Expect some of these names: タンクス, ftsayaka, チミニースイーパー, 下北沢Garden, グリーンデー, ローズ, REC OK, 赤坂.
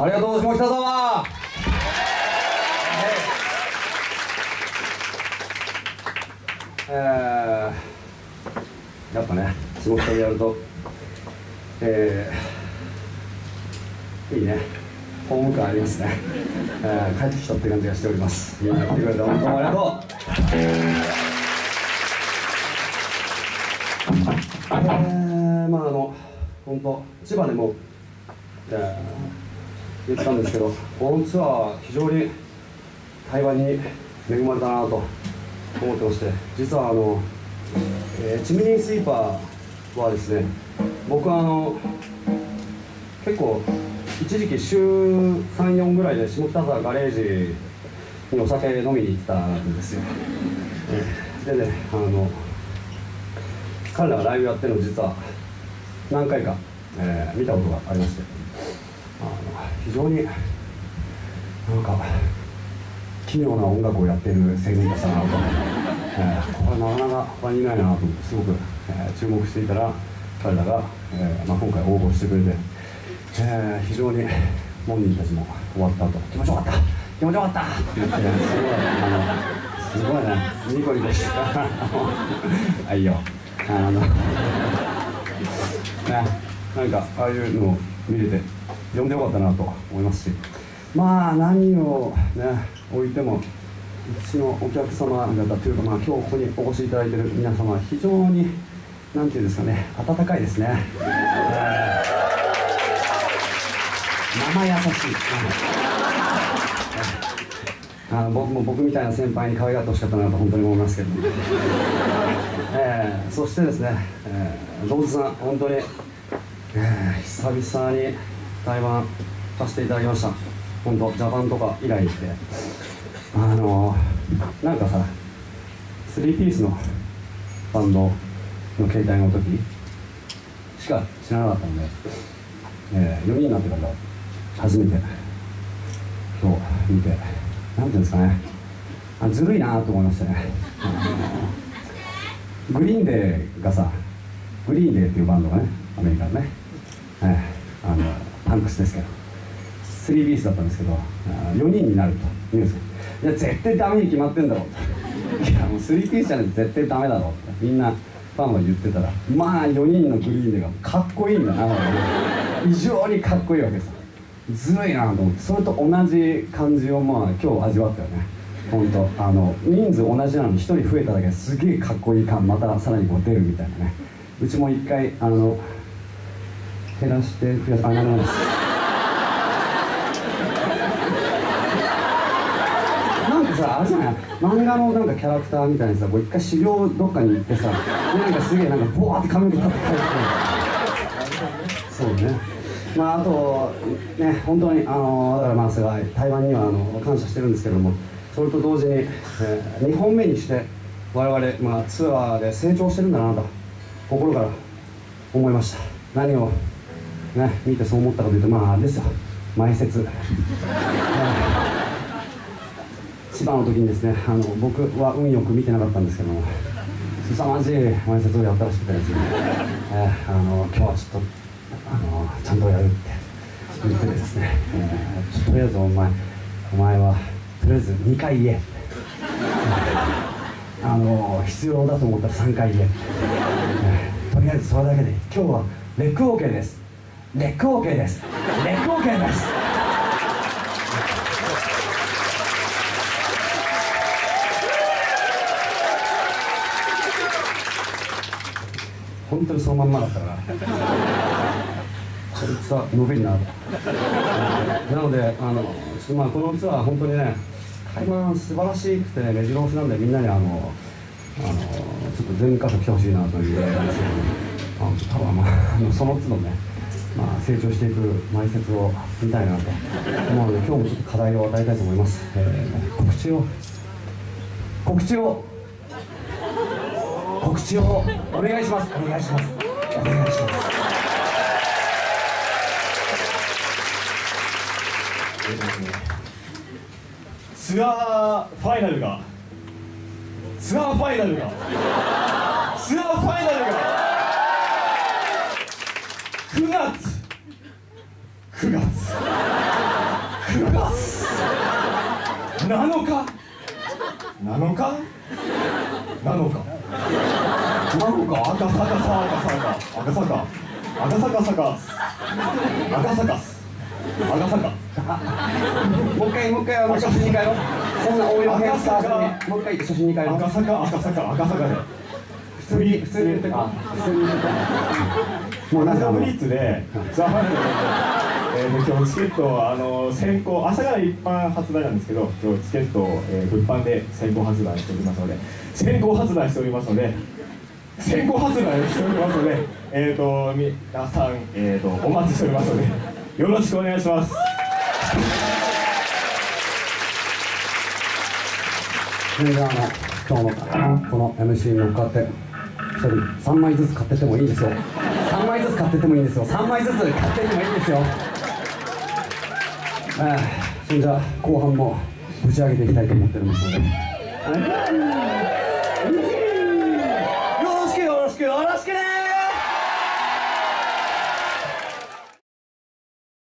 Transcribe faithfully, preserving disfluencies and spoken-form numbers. ありがとう下北沢。えー、やっぱね下北でやると、えー、いいね、ホーム感ありますね。えー、帰ってきたって感じがしております。みんな来てくれて本当にありがとう。えー、まああの本当千葉でも、えー言ったんですけど、このツアー非常に対話に恵まれたなと思ってまして、実はあの、えー、チミニースイーパーはですね、僕はあの結構一時期週さん、よんぐらいで下北沢ガレージにお酒飲みに行ったんですよ。でね、あの彼らがライブやってるの実は何回か、えー、見たことがありまして、あの非常になんか奇妙な音楽をやっている青年たちだなと、えー、これはなかなか他にいないなとすごく、えー、注目していたら、彼らが、えーまあ、今回応募してくれて、えー、非常に本人たちも終わった後「気持ちよかった気持ちよかった！」って言って、ね、すごいねニコニコしてあいいよあのね、なんかああいうのを見れて。呼んでよかったなと思いますし、まあ何をね置いてもうちのお客様方というか、まあ今日ここにお越しいただいている皆様は非常になんていうんですかね、温かいですね。生優しい。あの僕も僕みたいな先輩に可愛がってほしかったなと本当に思いますけど、えー、そしてですね、ローズさん本当に、えー、久々に台湾させていただきました。本当ジャパンとか以来で、あのー、なんかさ、スリーピースのバンドの携帯の時しか知らなかったんで、えー、よにんになってから初めて今日見て、なんていうんですかね、あずるいなと思いましたね。あのー、グリーンデーがさ、グリーンデーっていうバンドがね、アメリカのね、えー、あのータンクスですけど、スリーピースだったんですけど、よにんになると言うんですよ。いや絶対ダメに決まってんだろうと、いやもうスリーピースじゃなくて絶対ダメだろうってみんなファンは言ってたら、まあよにんのグリーンデーがかっこいいんだな、非常にかっこいいわけです。ずるいなと思って、それと同じ感じをまあ今日味わったよね。本当あの人数同じなのにひとり増えただけですげえかっこいい感またさらにこう出るみたいなね。うちも一回あの減らして増やす、あ、なるほどです。なんかさ、あれじゃない、漫画のなんかキャラクターみたいにさ、こう一回修行どっかに行ってさ、なんかすげえなんかボワーって髪の毛立って帰ってそうね。まああとね、本当にあのだからまあすごい台湾にはあの感謝してるんですけども、それと同時に、えー、にほんめにして我々、まあ、ツアーで成長してるんだなと心から思いました。何をね、見てそう思ったかというと、まああれですよ、前説千葉の時にですね、あの僕は運よく見てなかったんですけども、凄まじい前説をやったらしくてですね、えー、あの今日はちょっとあのちゃんとやるって言ってですね、えー、ちょっととりあえずお前お前はとりあえずにかい言えあの必要だと思ったらさんかい言え、えー、とりあえずそれだけで今日はレックオーケーです、レックオーケーです、レックオーケーです。本当にそのまんまだったからこいつは伸びるななのであの、まあ、このツアー本当にね、台湾素晴らしくてね、目白押しなんで、みんなにあのあのちょっと全箇所来てほしいなというぐらいなんですけど、多分まああのその都度ね、まあ、成長していく前説を見たいなと思うので、今日もちょっと課題を与えたいと思います。えー、告知を告知を告知をお願いします、お願いします、お願いします。ツアーファイナルがツアーファイナルがツアーファイナルがくがつくがつなのかなのかなのかなのか赤坂さ赤坂赤坂赤坂坂赤坂赤坂もう一回もう一回あの写真に変えろ。そんな応用編スタートもう一回写真に変えろ。赤坂赤坂赤坂で普通に普通に言ってか普通に言ってかもうなんかブリッツでザファイナルえー、今日チケットあの先行朝から一般発売なんですけど、今日チケットを、えー、物販で先行発売しておりますので先行発売しておりますので先行発売しておりますのでえっと皆さん、えー、とお待ちしておりますのでよろしくお願いします。それでは今日のこの エムシー に向かってひとりさんまいずつ買ってってもいいですよ。さんまいずつ買ってってもいいんですよ。さんまいずつ買ってってもいいんですよ。ああ、それじゃあ後半もぶち上げていきたいと思っておりますので。